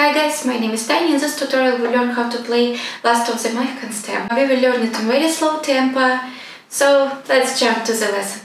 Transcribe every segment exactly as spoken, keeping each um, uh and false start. Hi guys, my name is Tanya. In this tutorial we learn how to play Last of the Mohicans theme. We will learn it in very slow tempo, so let's jump to the lesson.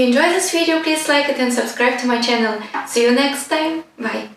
If you enjoyed this video, please like it and subscribe to my channel. See you next time. Bye.